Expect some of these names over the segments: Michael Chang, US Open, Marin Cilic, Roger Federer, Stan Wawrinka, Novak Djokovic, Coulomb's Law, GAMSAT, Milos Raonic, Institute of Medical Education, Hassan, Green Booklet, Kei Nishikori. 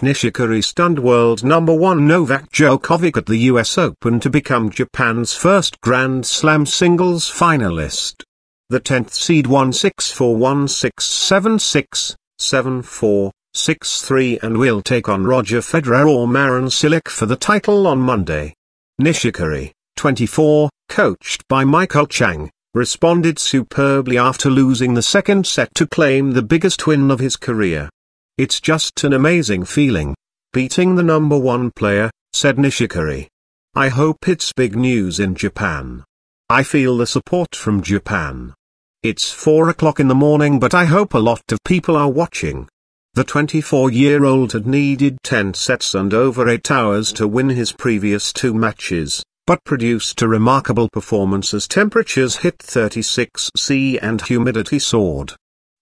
Nishikori stunned world number 1 Novak Djokovic at the US Open to become Japan's first Grand Slam singles finalist. The 10th seed won 6-4, 1-6, 7-6, 7-4, 6-3 and will take on Roger Federer or Marin Cilic for the title on Monday. Nishikori, 24, coached by Michael Chang, responded superbly after losing the second set to claim the biggest win of his career. "It's just an amazing feeling, beating the number 1 player," said Nishikori. "I hope it's big news in Japan. I feel the support from Japan. It's 4 o'clock in the morning, but I hope a lot of people are watching." The 24-year-old had needed 10 sets and over 8 hours to win his previous 2 matches, but produced a remarkable performance as temperatures hit 36°C and humidity soared.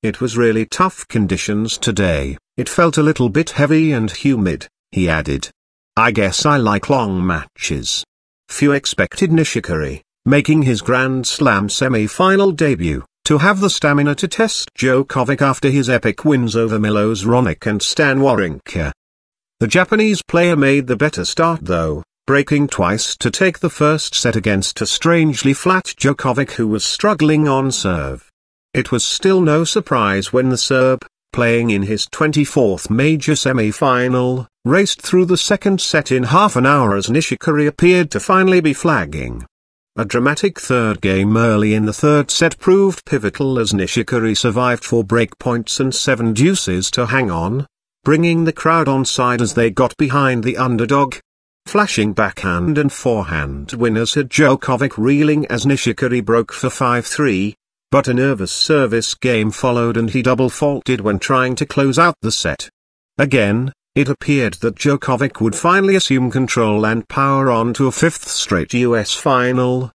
"It was really tough conditions today, it felt a little bit heavy and humid," he added. "I guess I like long matches." Few expected Nishikori, making his Grand Slam semi-final debut, to have the stamina to test Djokovic after his epic wins over Milos Raonic and Stan Wawrinka. The Japanese player made the better start though, breaking twice to take the first set against a strangely flat Djokovic who was struggling on serve. It was still no surprise when the Serb, playing in his 24th major semi-final, raced through the second set in half an hour as Nishikori appeared to finally be flagging. A dramatic third game early in the third set proved pivotal as Nishikori survived 4 breakpoints and 7 deuces to hang on, bringing the crowd onside as they got behind the underdog. Flashing backhand and forehand winners had Djokovic reeling as Nishikori broke for 5-3, but a nervous service game followed and he double faulted when trying to close out the set. Again, it appeared that Djokovic would finally assume control and power on to a 5th straight US final,